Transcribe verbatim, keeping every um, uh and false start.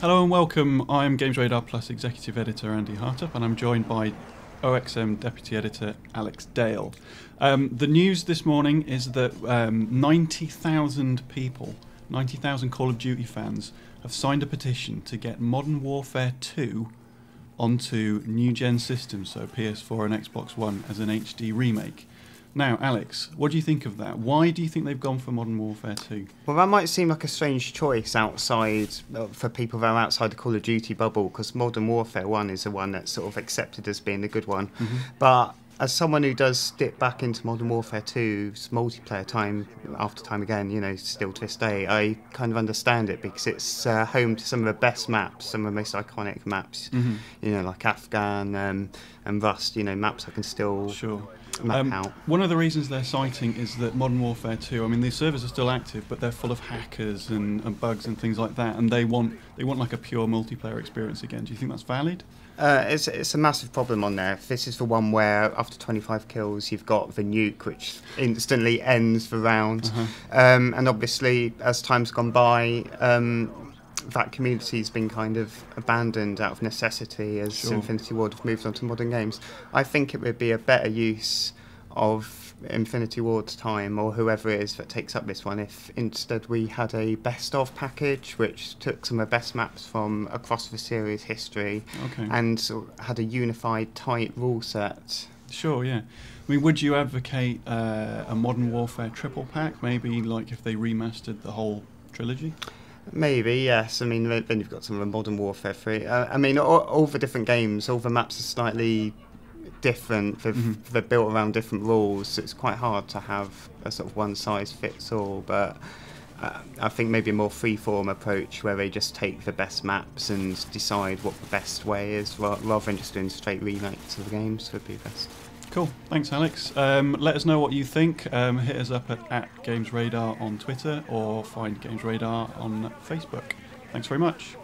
Hello and welcome. I'm GamesRadar Plus Executive Editor Andy Hartup, and I'm joined by O X M Deputy Editor Alex Dale. Um, the news this morning is that um, ninety thousand people, ninety thousand Call of Duty fans, have signed a petition to get Modern Warfare two onto new-gen systems, so P S four and Xbox One, as an H D remake. Now, Alex, what do you think of that? Why do you think they've gone for Modern Warfare two? Well, that might seem like a strange choice outside uh, for people that are outside the Call of Duty bubble, because Modern Warfare one is the one that's sort of accepted as being the good one. Mm-hmm. But as someone who does dip back into Modern Warfare two's multiplayer time after time again, you know, still to this day, I kind of understand it, because it's uh, home to some of the best maps, some of the most iconic maps, mm-hmm. you know, like Afghan um, and Rust, you know, maps I can still... Sure. Um, one of the reasons they're citing is that Modern Warfare two, I mean, these servers are still active, but they're full of hackers and, and bugs and things like that, and they want they want like a pure multiplayer experience again. Do you think that's valid? Uh, it's, it's a massive problem on there. This is the one where after twenty-five kills you've got the nuke, which instantly ends the round. Uh-huh. um, and obviously, as time's gone by, um, that community's been kind of abandoned out of necessity as sure. Infinity Ward have moved on to modern games. I think it would be a better use of Infinity Ward's time, or whoever it is that takes up this one, if instead we had a best of package which took some of the best maps from across the series history okay. and sort of had a unified tight rule set. Sure, yeah. I mean, would you advocate uh, a Modern Warfare triple pack, maybe like if they remastered the whole trilogy? Maybe, yes. I mean, then you've got some of the Modern Warfare three. Uh, I mean, all, all the different games, all the maps are slightly different. They're, mm-hmm. they're built around different rules, so it's quite hard to have a sort of one-size-fits-all, but uh, I think maybe a more free-form approach where they just take the best maps and decide what the best way is, rather than just doing straight remakes of the games would be best. Cool. Thanks, Alex. Um, let us know what you think. Um, hit us up at, at GamesRadar on Twitter, or find GamesRadar on Facebook. Thanks very much.